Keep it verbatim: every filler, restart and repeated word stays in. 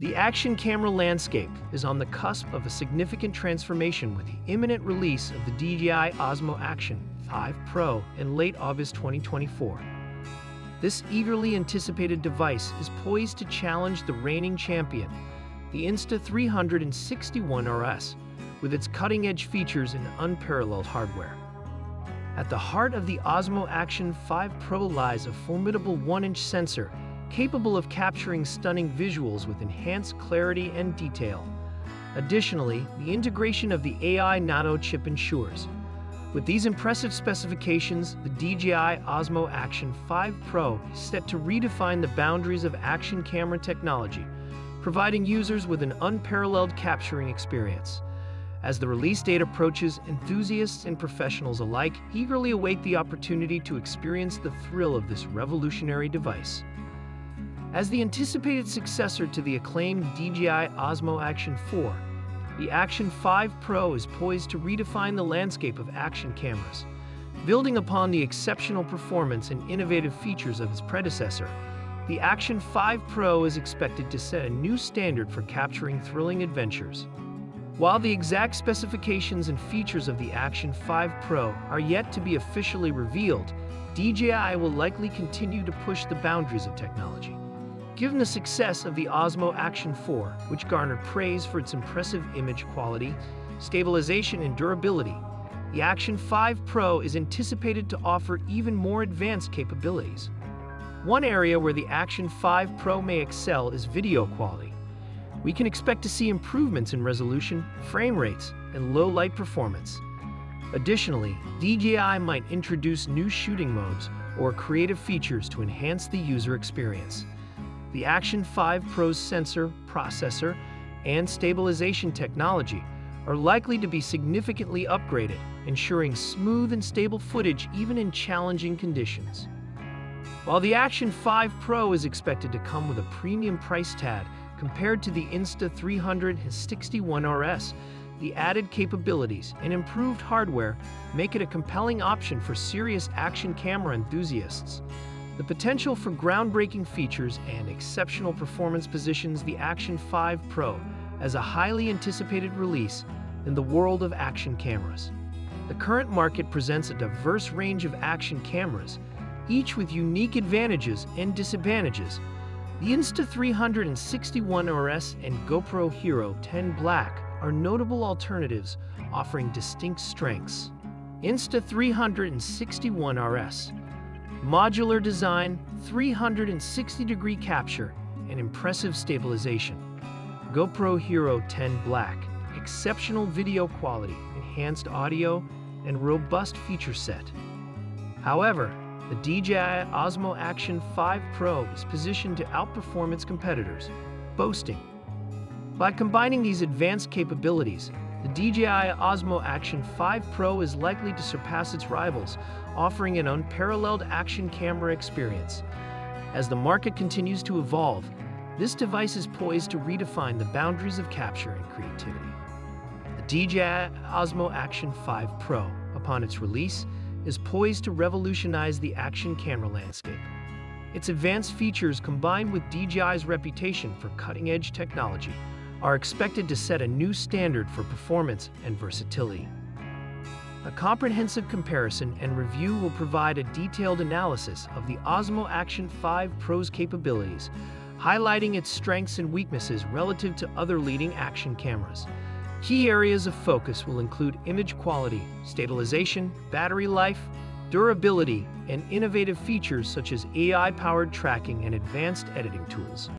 The action camera landscape is on the cusp of a significant transformation with the imminent release of the D J I Osmo Action five Pro in late August twenty twenty-four. This eagerly anticipated device is poised to challenge the reigning champion, the Insta three sixty One R S, with its cutting-edge features and unparalleled hardware. At the heart of the Osmo Action five Pro lies a formidable one-inch sensor capable of capturing stunning visuals with enhanced clarity and detail. Additionally, the integration of the A I Nano chip ensures. With these impressive specifications, the D J I Osmo Action five Pro is set to redefine the boundaries of action camera technology, providing users with an unparalleled capturing experience. As the release date approaches, enthusiasts and professionals alike eagerly await the opportunity to experience the thrill of this revolutionary device. As the anticipated successor to the acclaimed D J I Osmo Action four, the Action five Pro is poised to redefine the landscape of action cameras. Building upon the exceptional performance and innovative features of its predecessor, the Action five Pro is expected to set a new standard for capturing thrilling adventures. While the exact specifications and features of the Action five Pro are yet to be officially revealed, D J I will likely continue to push the boundaries of technology. Given the success of the Osmo Action four, which garnered praise for its impressive image quality, stabilization, and durability, the Action five Pro is anticipated to offer even more advanced capabilities. One area where the Action five Pro may excel is video quality. We can expect to see improvements in resolution, frame rates, and low-light performance. Additionally, D J I might introduce new shooting modes or creative features to enhance the user experience. The Action five Pro's sensor, processor, and stabilization technology are likely to be significantly upgraded, ensuring smooth and stable footage even in challenging conditions. While the Action five Pro is expected to come with a premium price tag compared to the Insta three sixty One R S, the added capabilities and improved hardware make it a compelling option for serious action camera enthusiasts. The potential for groundbreaking features and exceptional performance positions the Action five Pro as a highly anticipated release in the world of action cameras. The current market presents a diverse range of action cameras, each with unique advantages and disadvantages. The Insta three sixty One R S and GoPro Hero ten Black are notable alternatives offering distinct strengths. Insta three sixty One R S. Modular design, three sixty degree capture, and impressive stabilization. GoPro Hero ten Black. Exceptional video quality, enhanced audio, and robust feature set. However, the D J I Osmo Action five Pro is positioned to outperform its competitors, boasting. By combining these advanced capabilities, the D J I Osmo Action five Pro is likely to surpass its rivals, offering an unparalleled action camera experience. As the market continues to evolve, this device is poised to redefine the boundaries of capture and creativity. The D J I Osmo Action five Pro, upon its release, is poised to revolutionize the action camera landscape. Its advanced features, combined with D J I's reputation for cutting-edge technology, are expected to set a new standard for performance and versatility. A comprehensive comparison and review will provide a detailed analysis of the Osmo Action five Pro's capabilities, highlighting its strengths and weaknesses relative to other leading action cameras. Key areas of focus will include image quality, stabilization, battery life, durability, and innovative features such as A I-powered tracking and advanced editing tools.